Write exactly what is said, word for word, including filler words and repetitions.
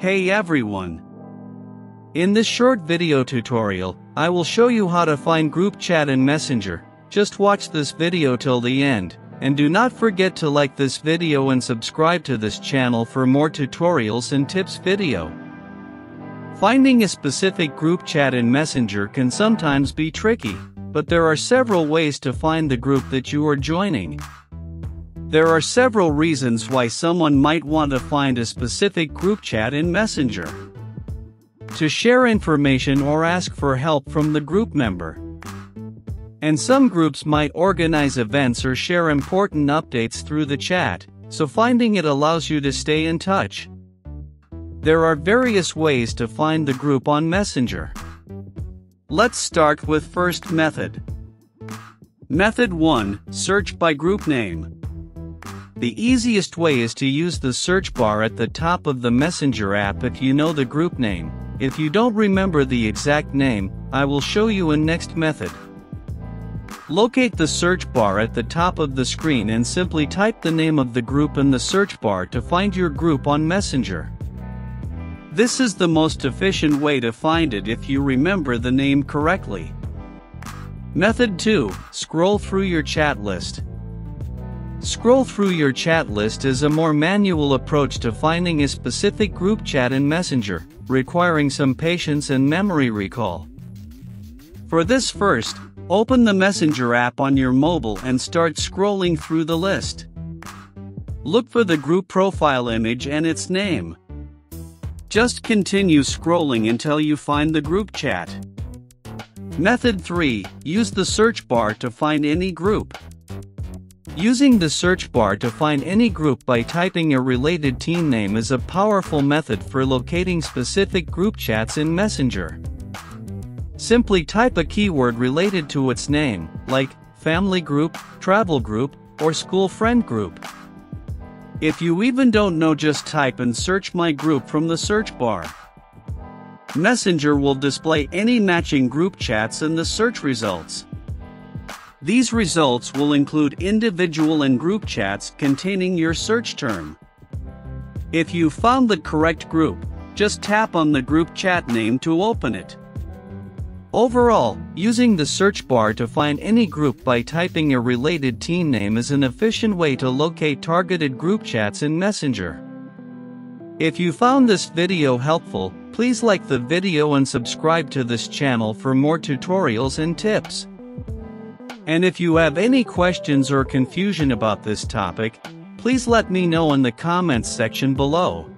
Hey everyone! In this short video tutorial, I will show you how to find group chat in Messenger. Just watch this video till the end, and do not forget to like this video and subscribe to this channel for more tutorials and tips video. Finding a specific group chat in Messenger can sometimes be tricky, but there are several ways to find the group that you are joining. There are several reasons why someone might want to find a specific group chat in Messenger. To share information or ask for help from the group member. And some groups might organize events or share important updates through the chat, so finding it allows you to stay in touch. There are various ways to find the group on Messenger. Let's start with first method. Method one, search by group name. The easiest way is to use the search bar at the top of the Messenger app if you know the group name. If you don't remember the exact name, I will show you in next method. Locate the search bar at the top of the screen and simply type the name of the group in the search bar to find your group on Messenger. This is the most efficient way to find it if you remember the name correctly. Method two, scroll through your chat list. Scroll through your chat list is a more manual approach to finding a specific group chat in Messenger, requiring some patience and memory recall. For this first, open the Messenger app on your mobile and start scrolling through the list. Look for the group profile image and its name. Just continue scrolling until you find the group chat. Method three, use the search bar to find any group. Using the search bar to find any group by typing a related team name is a powerful method for locating specific group chats in Messenger. Simply type a keyword related to its name, like family group, travel group, or school friend group. If you even don't know, just type and search my group from the search bar. Messenger will display any matching group chats in the search results. These results will include individual and group chats containing your search term. If you found the correct group, just tap on the group chat name to open it. Overall, using the search bar to find any group by typing a related team name is an efficient way to locate targeted group chats in Messenger. If you found this video helpful, please like the video and subscribe to this channel for more tutorials and tips. And if you have any questions or confusion about this topic, please let me know in the comments section below.